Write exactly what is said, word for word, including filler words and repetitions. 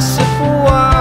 merciful one.